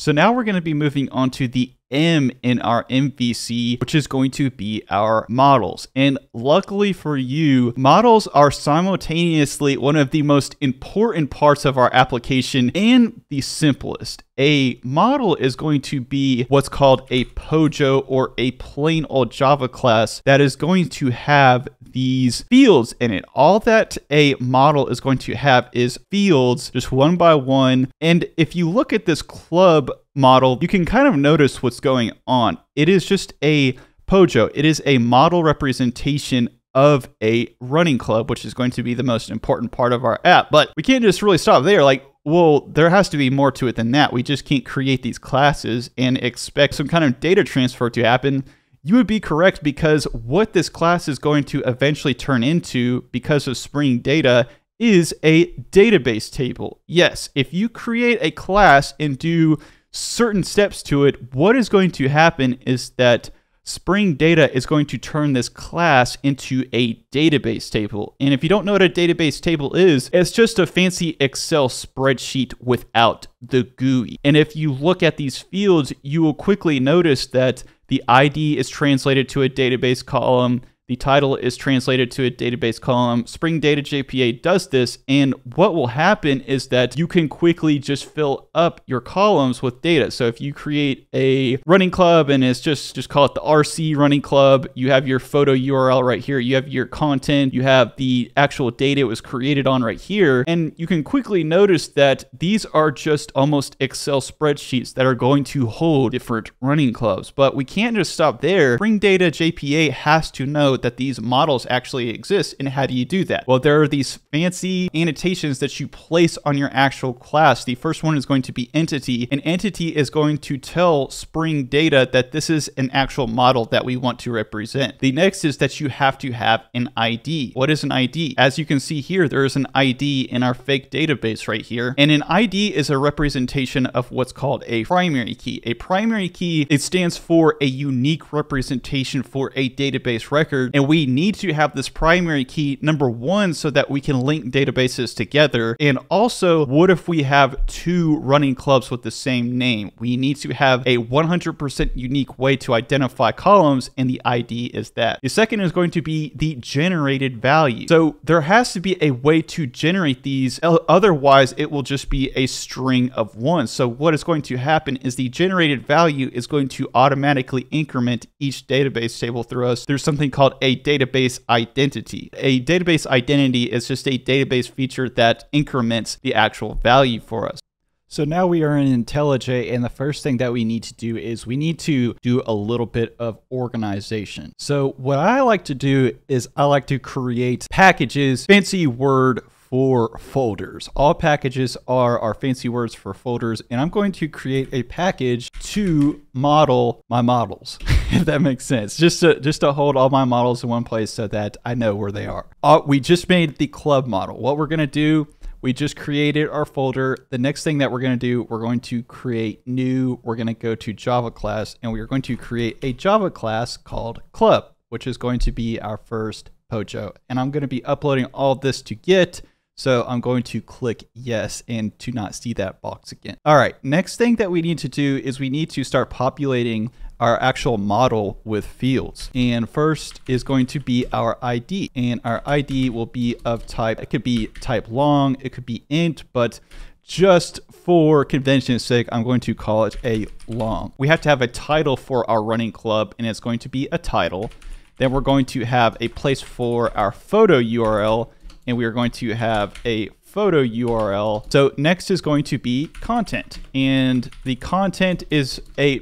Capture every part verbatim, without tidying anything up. So now we're going to be moving on to the M in our M V C, which is going to be our models. And luckily for you, models are simultaneously one of the most important parts of our application and the simplest. A model is going to be what's called a POJO or a plain old Java class that is going to have these fields in it. All that a model is going to have is fields, just one by one. And if you look at this club model, you can kind of notice what's going on. It is just a POJO. It is a model representation of a running club, which is going to be the most important part of our app. But we can't just really stop there. Like, well, there has to be more to it than that. We just can't create these classes and expect some kind of data transfer to happen. You would be correct, because what this class is going to eventually turn into because of Spring Data is a database table. Yes, if you create a class and do certain steps to it, what is going to happen is that Spring Data is going to turn this class into a database table. And if you don't know what a database table is, it's just a fancy Excel spreadsheet without the G U I. And if you look at these fields, you will quickly notice that the I D is translated to a database column, the title is translated to a database column. Spring Data J P A does this, and what will happen is that you can quickly just fill up your columns with data. So if you create a running club and it's just, just call it the R C running club, you have your photo U R L right here, you have your content, you have the actual data it was created on right here. And you can quickly notice that these are just almost Excel spreadsheets that are going to hold different running clubs. But we can't just stop there. Spring Data J P A has to know that these models actually exist. And how do you do that? Well, there are these fancy annotations that you place on your actual class. The first one is going to be entity. An entity is going to tell Spring Data that this is an actual model that we want to represent. The next is that you have to have an I D. What is an I D? As you can see here, there is an I D in our fake database right here. And an I D is a representation of what's called a primary key. A primary key, it stands for a unique representation for a database record. And we need to have this primary key, number one, so that we can link databases together. And also, what if we have two running clubs with the same name? We need to have a one hundred percent unique way to identify columns, and the I D is that. The second is going to be the generated value. So there has to be a way to generate these, otherwise it will just be a string of one. So what is going to happen is the generated value is going to automatically increment each database table through us. There's something called a database identity. A database identity is just a database feature that increments the actual value for us. So now we are in IntelliJ, and the first thing that we need to do is we need to do a little bit of organization. So what I like to do is I like to create packages, fancy word for folders. All packages are our fancy words for folders, and I'm going to create a package to model my models, if that makes sense. Just to, just to hold all my models in one place so that I know where they are. Uh, we just made the club model. What we're gonna do, we just created our folder. The next thing that we're gonna do, we're going to create new, we're gonna go to Java class, and we are going to create a Java class called club, which is going to be our first POJO. And I'm gonna be uploading all this to Git. So I'm going to click yes and to not see that box again. All right, next thing that we need to do is we need to start populating our actual model with fields. And first is going to be our I D, and our I D will be of type, it could be type long, it could be int, but just for convention's sake, I'm going to call it a long. We have to have a title for our running club, and it's going to be a title. Then we're going to have a place for our photo U R L, and we are going to have a photo U R L. So next is going to be content, and the content is a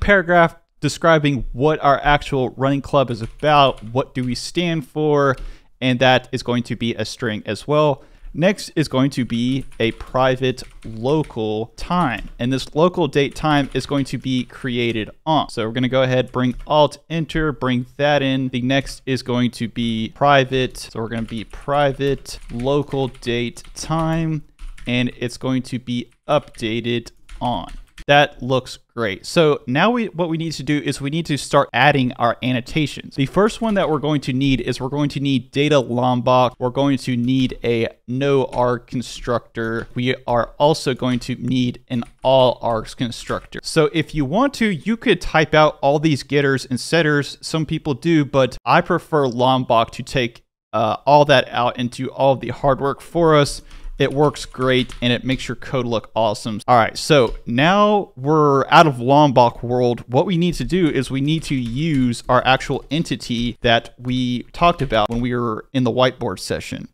paragraph describing what our actual running club is about, what do we stand for, and that is going to be a string as well. Next is going to be a private local time, and this local date time is going to be created on. So we're going to go ahead, bring alt enter, bring that in. The next is going to be private. So we're going to be private local date time, and it's going to be updated on. That looks great. So now we what we need to do is we need to start adding our annotations. The first one that we're going to need is we're going to need data Lombok. We're going to need a no arg constructor. We are also going to need an all args constructor. So if you want to, you could type out all these getters and setters. Some people do, but I prefer Lombok to take uh, all that out and do all the hard work for us. It works great and it makes your code look awesome. All right, so now we're out of Lombok world. What we need to do is we need to use our actual entity that we talked about when we were in the whiteboard session.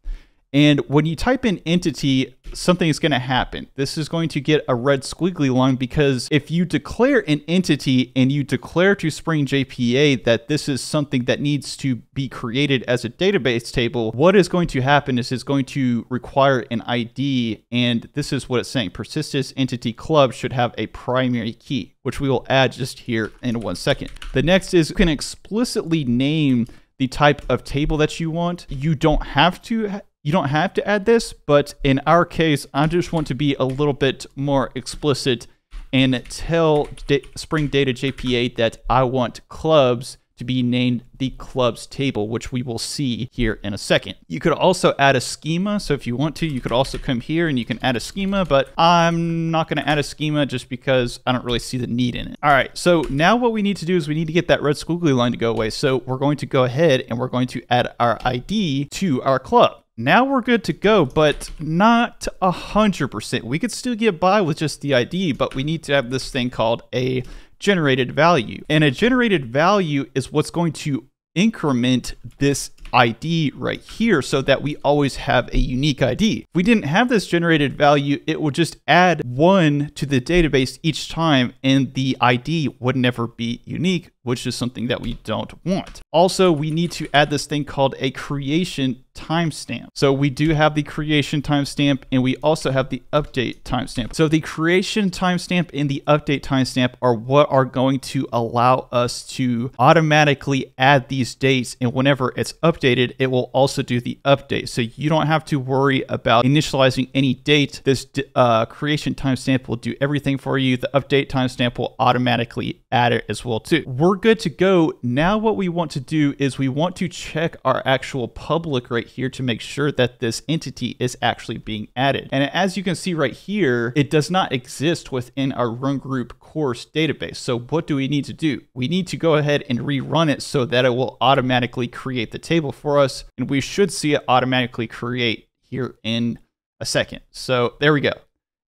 And when you type in entity, something is going to happen. This is going to get a red squiggly line because if you declare an entity and you declare to Spring J P A that this is something that needs to be created as a database table, what is going to happen is it's going to require an I D. And this is what it's saying. Persistence entity club should have a primary key, which we will add just here in one second. The next is you can explicitly name the type of table that you want. You don't have to ha You don't have to add this, but in our case, I just want to be a little bit more explicit and tell Spring Data J P A that I want clubs to be named the clubs table, which we will see here in a second. You could also add a schema. So if you want to, you could also come here and you can add a schema, but I'm not going to add a schema just because I don't really see the need in it. All right. So now what we need to do is we need to get that red squiggly line to go away. So we're going to go ahead and we're going to add our I D to our club. Now we're good to go, but not a hundred percent. We could still get by with just the I D, but we need to have this thing called a generated value. And a generated value is what's going to increment this I D right here so that we always have a unique I D. If we didn't have this generated value, it would just add one to the database each time and the I D would never be unique, which is something that we don't want. Also, we need to add this thing called a creation timestamp. So we do have the creation timestamp and we also have the update timestamp. So the creation timestamp and the update timestamp are what are going to allow us to automatically add these dates, and whenever it's updated, it will also do the update. So you don't have to worry about initializing any date. This uh, creation timestamp will do everything for you. The update timestamp will automatically add it as well too. We're We're good to go. Now what we want to do is we want to check our actual public right here to make sure that this entity is actually being added. And as you can see right here, it does not exist within our run group course database. So what do we need to do? We need to go ahead and rerun it so that it will automatically create the table for us. And we should see it automatically create here in a second. So there we go.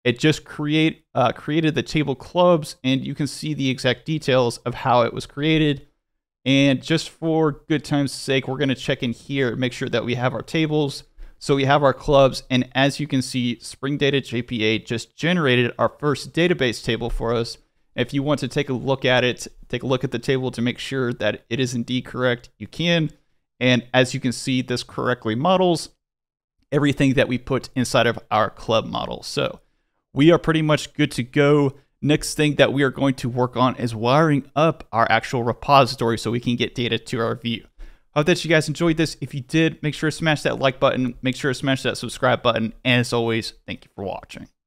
It just create uh, created the table clubs, and you can see the exact details of how it was created. And just for good time's sake, we're going to check in here and make sure that we have our tables. So we have our clubs, and as you can see, Spring Data J P A just generated our first database table for us. If you want to take a look at it, take a look at the table to make sure that it is indeed correct, you can. And as you can see, this correctly models everything that we put inside of our club model. So we are pretty much good to go. Next thing that we are going to work on is wiring up our actual repository so we can get data to our view. Hope that you guys enjoyed this. If you did, make sure to smash that like button, make sure to smash that subscribe button. And as always, thank you for watching.